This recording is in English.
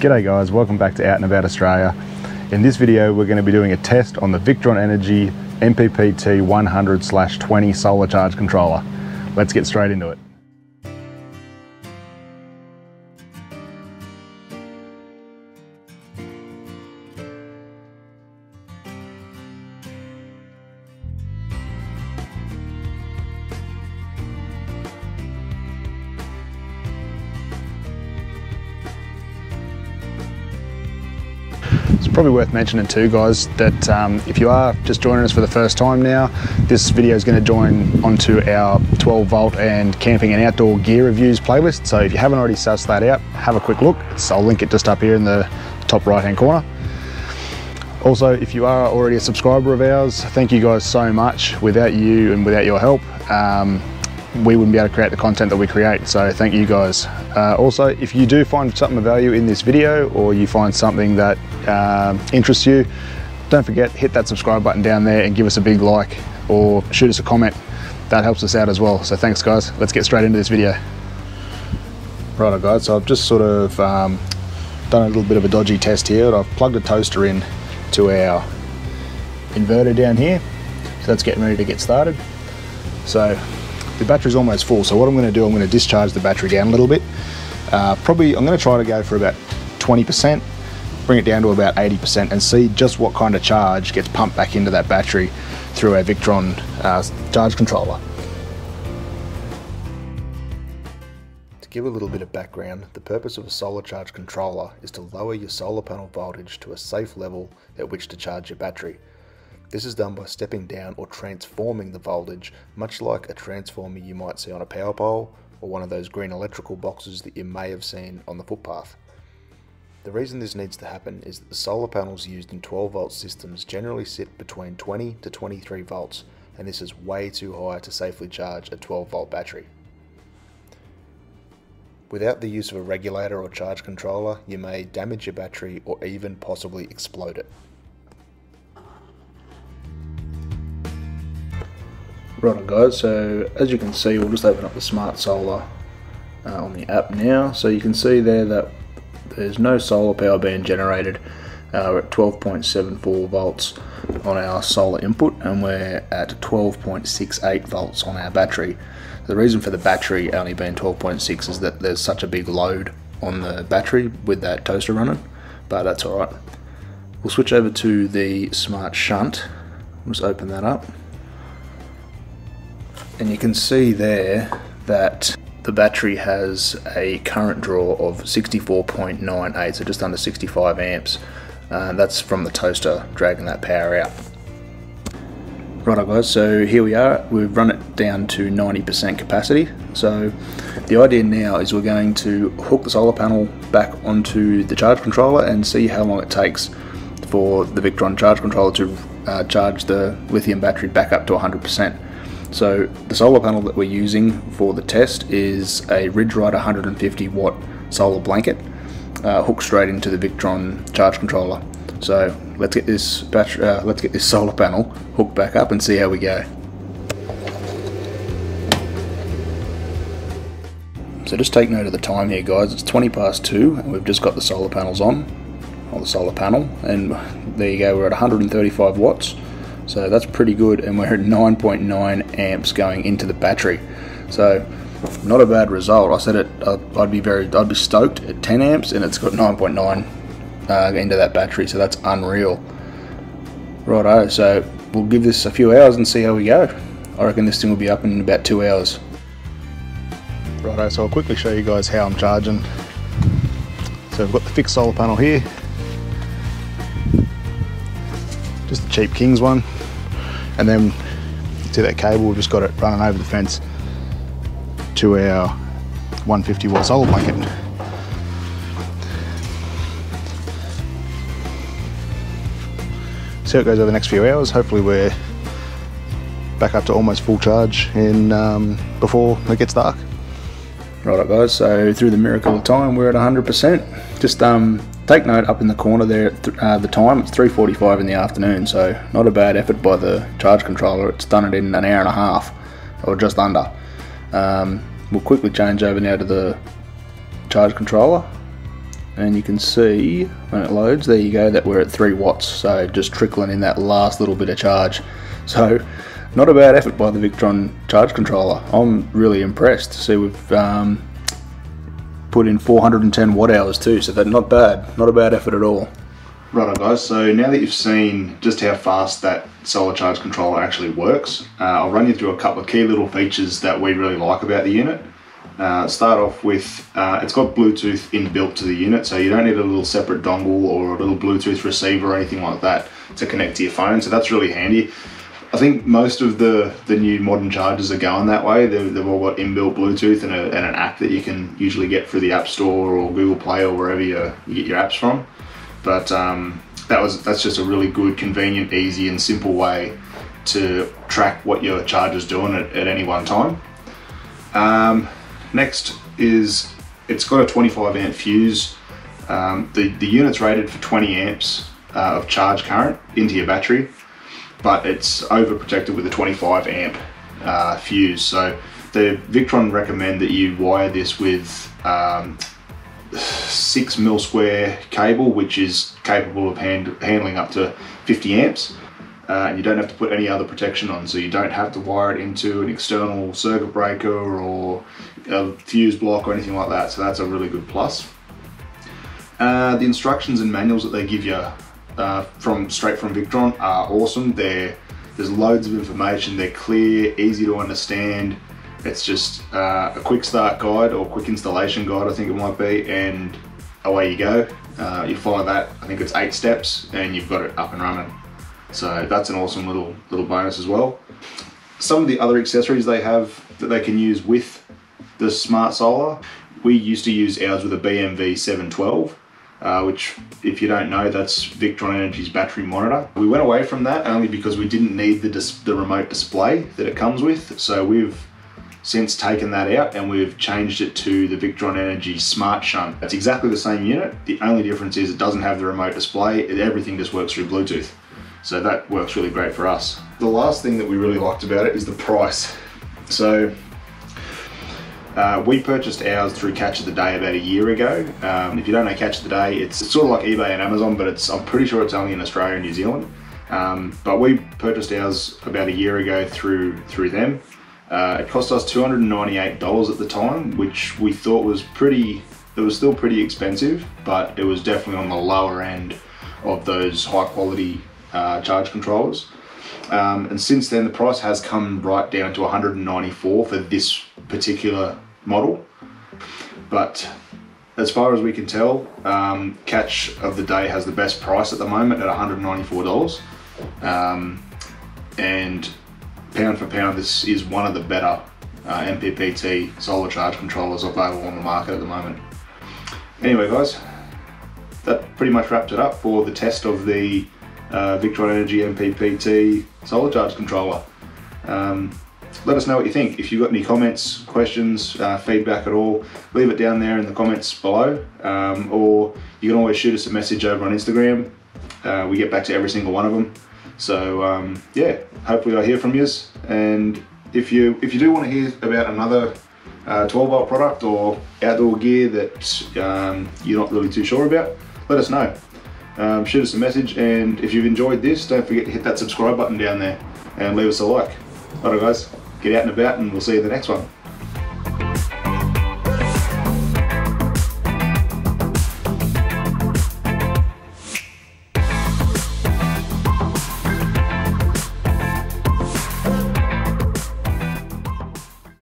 G'day guys, welcome back to Out and About Australia. In this video we're going to be doing a test on the Victron Energy MPPT 100/20 solar charge controller. Let's get straight into it. It's probably worth mentioning too, guys, that if you are just joining us for the first time now, this video is going to join onto our 12 volt and camping and outdoor gear reviews playlist. So if you haven't already sussed that out, have a quick look. I'll link it just up here in the top right hand corner. Also, if you are already a subscriber of ours, thank you guys so much. Without you and without your help, we wouldn't be able to create the content that we create, so thank you guys. Also, if you do find something of value in this video, or you find something that interests you, don't forget, hit that subscribe button down there and give us a big like, or shoot us a comment. That helps us out as well, so thanks guys. Let's get straight into this video. Righto guys, so I've just sort of done a little bit of a dodgy test here. I've plugged a toaster in to our inverter down here, so that's getting ready to get started. So the battery's almost full, so what I'm going to do, I'm going to discharge the battery down a little bit. Probably, I'm going to try to go for about 20%, bring it down to about 80% and see just what kind of charge gets pumped back into that battery through our Victron charge controller. To give a little bit of background, the purpose of a solar charge controller is to lower your solar panel voltage to a safe level at which to charge your battery. This is done by stepping down or transforming the voltage, much like a transformer you might see on a power pole or one of those green electrical boxes that you may have seen on the footpath. The reason this needs to happen is that the solar panels used in 12 volt systems generally sit between 20 to 23 volts, and this is way too high to safely charge a 12 volt battery. Without the use of a regulator or charge controller, you may damage your battery or even possibly explode it. Right guys, so as you can see, we'll just open up the SmartSolar on the app now. So you can see there that there's no solar power being generated. We're at 12.74 volts on our solar input, and we're at 12.68 volts on our battery. The reason for the battery only being 12.6 is that there's such a big load on the battery with that toaster running, but that's alright. We'll switch over to the Smart Shunt. We'll just open that up. And you can see there that the battery has a current draw of 64.98, so just under 65 amps. That's from the toaster dragging that power out. Righto guys, so here we are. We've run it down to 90% capacity. So the idea now is we're going to hook the solar panel back onto the charge controller and see how long it takes for the Victron charge controller to charge the lithium battery back up to 100%. So the solar panel that we're using for the test is a Ridge Rider 150 watt solar blanket hooked straight into the Victron charge controller. So let's get this solar panel hooked back up and see how we go. So just take note of the time here guys, it's 20 past 2 and we've just got the solar panels on the solar panel, and there you go, we're at 135 watts. So that's pretty good, and we're at 9.9 amps going into the battery. So not a bad result. I said it. I'd be stoked at 10 amps, and it's got 9.9 into that battery. So that's unreal. Righto. So we'll give this a few hours and see how we go. I reckon this thing will be up in about 2 hours. Righto. So I'll quickly show you guys how I'm charging. So we've got the fixed solar panel here. Just the cheap King's one. And then you see that cable, we've just got it running over the fence to our 150 watt solar blanket. See how it goes over the next few hours. Hopefully we're back up to almost full charge in, before it gets dark. Right guys, so through the miracle of time, we're at 100%. Just take note up in the corner there, the time, it's 3:45 in the afternoon, so not a bad effort by the charge controller. It's done it in an hour and a half, or just under. We'll quickly change over now to the charge controller and you can see when it loads, there you go, that we're at 3 watts, so just trickling in that last little bit of charge. So not a bad effort by the Victron charge controller. I'm really impressed. See, we've put in 410 watt hours too, so that's not a bad effort at all. Right on, guys, so now that you've seen just how fast that solar charge controller actually works, I'll run you through a couple of key little features that we really like about the unit. Start off with, it's got Bluetooth inbuilt to the unit, so you don't need a little separate dongle or a little Bluetooth receiver or anything like that to connect to your phone, so that's really handy. I think most of the new modern chargers are going that way. They've all got inbuilt Bluetooth and an app that you can usually get through the App Store or Google Play or wherever you get your apps from. But that's just a really good, convenient, easy and simple way to track what your charger's doing at any one time. Next is, it's got a 25 amp fuse. The unit's rated for 20 amps of charge current into your battery, but it's overprotected with a 25 amp fuse. So the Victron recommend that you wire this with 6mm² cable, which is capable of handling up to 50 amps. And you don't have to put any other protection on, so you don't have to wire it into an external circuit breaker or a fuse block or anything like that. So that's a really good plus. The instructions and manuals that they give you straight from Victron are awesome. There's loads of information. They're clear, easy to understand. It's just a quick start guide or quick installation guide, I think it might be, and away you go. You follow that, I think it's 8 steps, and you've got it up and running. So that's an awesome little bonus as well. Some of the other accessories they have that they can use with the SmartSolar, we used to use ours with a BMV 712, which, if you don't know, that's Victron Energy's battery monitor. We went away from that only because we didn't need the remote display that it comes with, so we've since taken that out and we've changed it to the Victron Energy Smart Shunt. It's exactly the same unit. The only difference is it doesn't have the remote display. Everything just works through Bluetooth. So that works really great for us. The last thing that we really liked about it is the price. So we purchased ours through Catch of the Day about a year ago. If you don't know Catch of the Day, it's sort of like eBay and Amazon, but I'm pretty sure it's only in Australia and New Zealand. But we purchased ours about a year ago through them. It cost us $298 at the time, which we thought was still pretty expensive, but it was definitely on the lower end of those high quality charge controllers. And since then the price has come right down to $194 for this particular model. But as far as we can tell, Catch of the Day has the best price at the moment at $194. And pound for pound, this is one of the better MPPT solar charge controllers available on the market at the moment. Anyway, guys, that pretty much wraps it up for the test of the Victron Energy MPPT solar charge controller. Let us know what you think. If you've got any comments, questions, feedback at all, leave it down there in the comments below, or you can always shoot us a message over on Instagram. We get back to every single one of them. So yeah, hopefully I hear from yous, and if you do want to hear about another 12-volt product or outdoor gear that you're not really too sure about, let us know. Shoot us a message, and if you've enjoyed this, don't forget to hit that subscribe button down there and leave us a like. Alright guys, get out and about, and we'll see you in the next one.